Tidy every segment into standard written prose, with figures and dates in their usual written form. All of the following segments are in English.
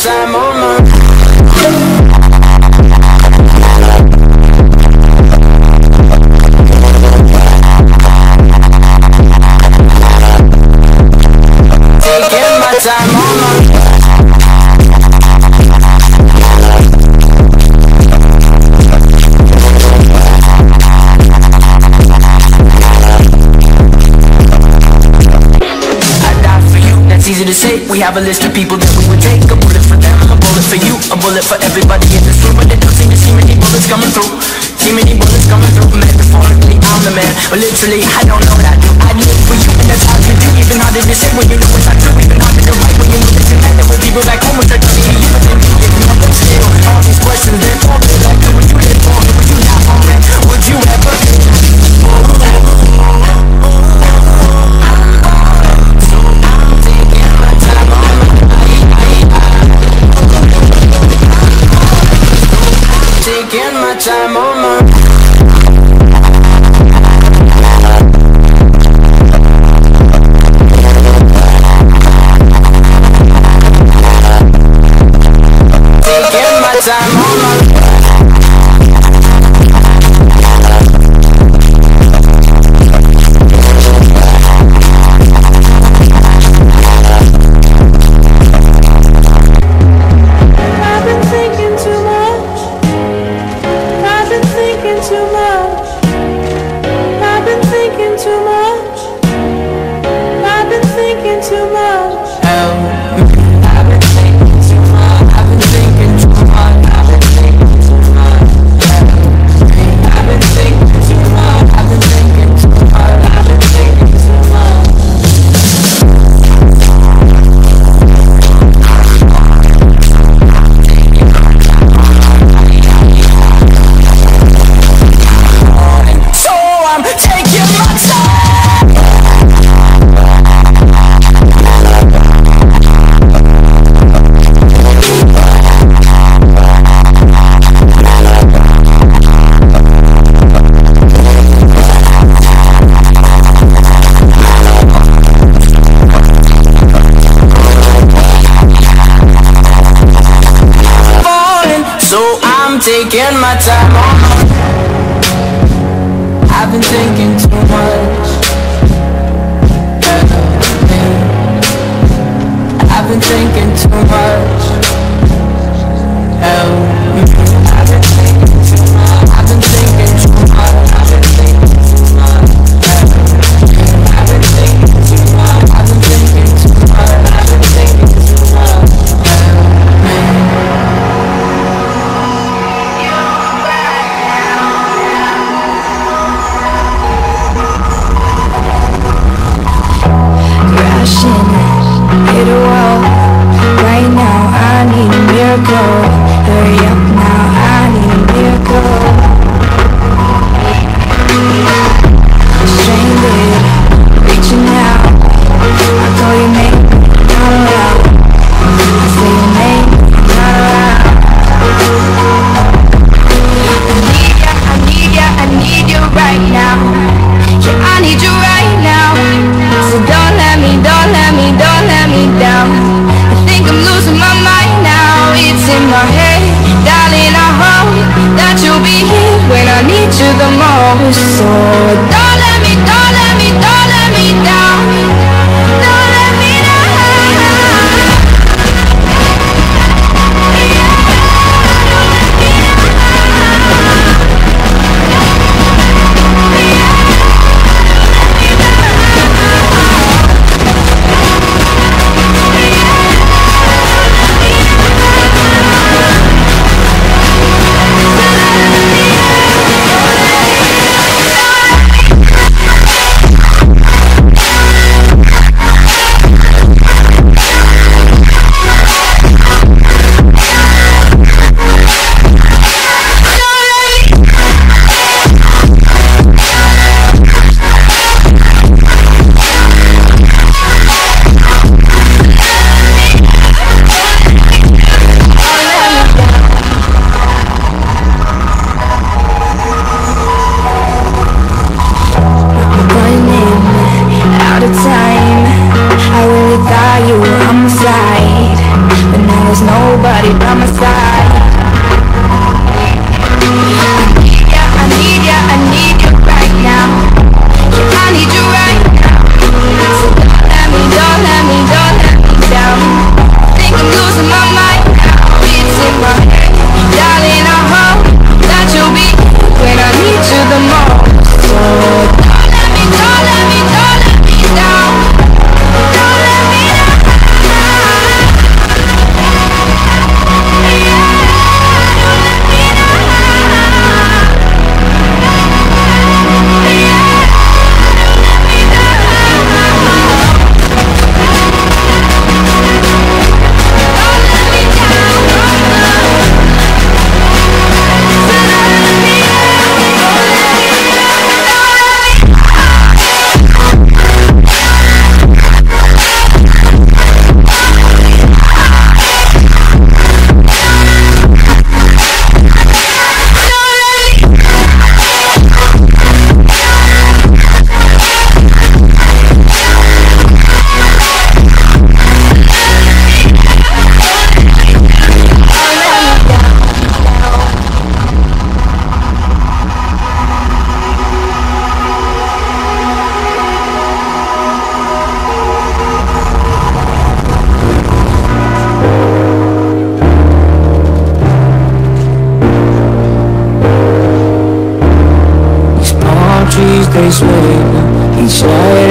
Time on my taking my time on my I die for you, that's easy to say. We have a list of people that we would take a bullet for. For you, a bullet for everybody in this room, but they don't seem to see many bullets coming through. See many bullets coming through. Metaphorically, I'm the man, but literally, I don't know what I do. I live for you, and that's how you do. Even harder to say when you know it's not true. Even harder to write when you know it's bad. There were people back home with their dirty hands, and they didn't know what's real. All these questions, they're for me. Like, who would you live for? Who would you die for? Man, would you ever? Taking my time on my taking my time on my taking my time on my. I've been thinking too much. I've been thinking too much. I've been thinking too much. I've been thinking too much. I've been thinking too much. I've been thinking too much. I've been thinking too much. I've been thinking too much. Crashing, hit a wall.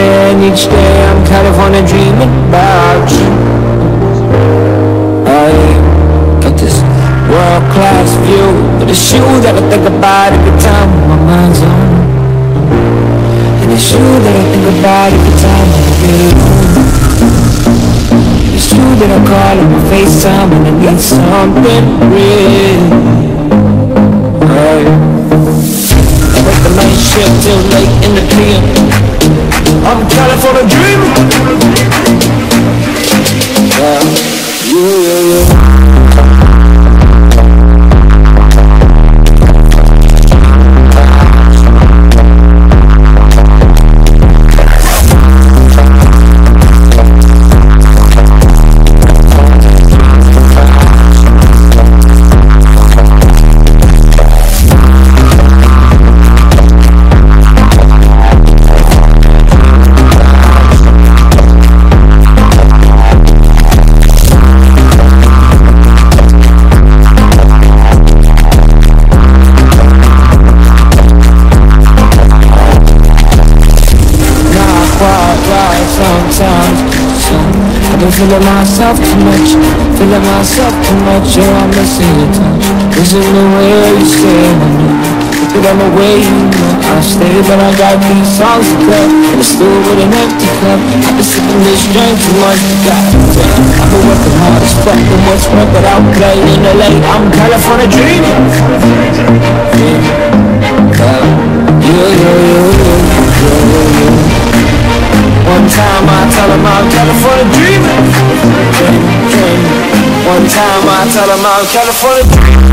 and each day I'm kind of wanna dream about you. I got this world-class view, but it's you that I think about every time my mind's on, and it's you that I think about every time I feel. It's you that I call on my FaceTime when I need something real. I work the night shift till late in the PM. I'm California dreaming. I've been feeling myself too much, feeling myself too much. Oh, I'm missing your touch. Is it the way you stay? But I'm away, you know I stay. But I got these songs to play, and it's still with an empty cup. I've been sipping this drink too much. Goddamn, I've been working hard as fuck, and what's work but I'm playing in LA. I'm California dreaming. One time I tell him I'm California dreaming. One time I tell him I'm California dreaming.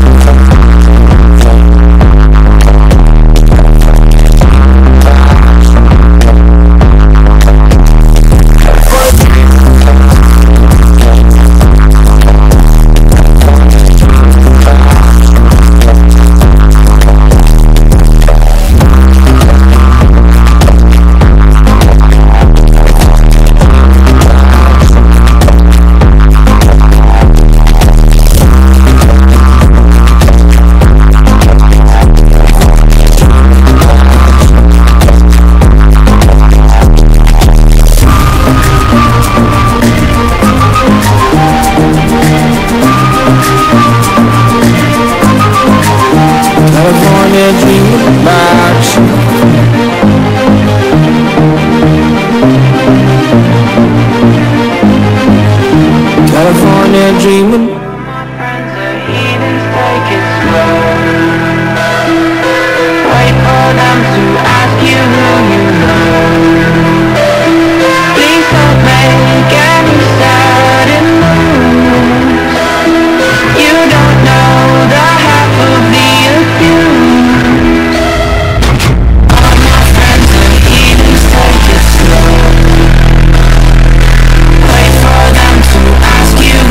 California dreaming. My friends are heathens, take it slow. Wait for them to ask you who you know. Please don't make any sudden moves. You don't know the half of the abuse. All my friends are heathens, take it slow. Wait for them to ask you who you know.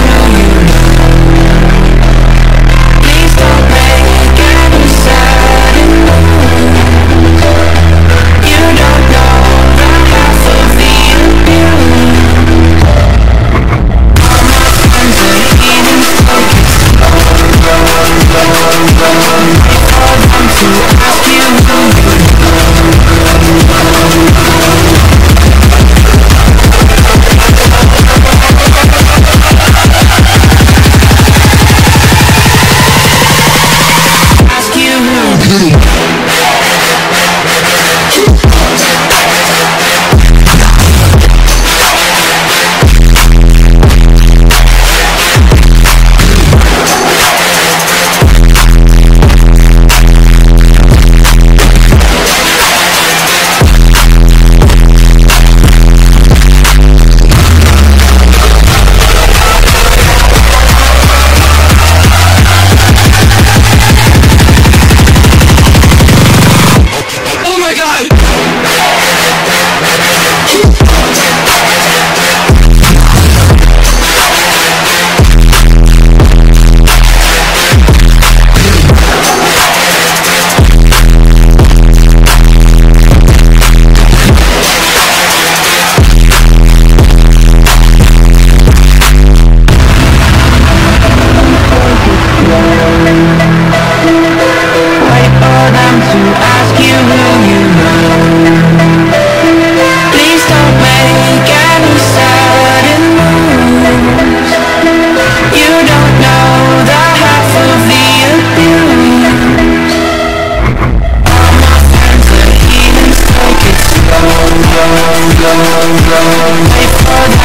Wait for the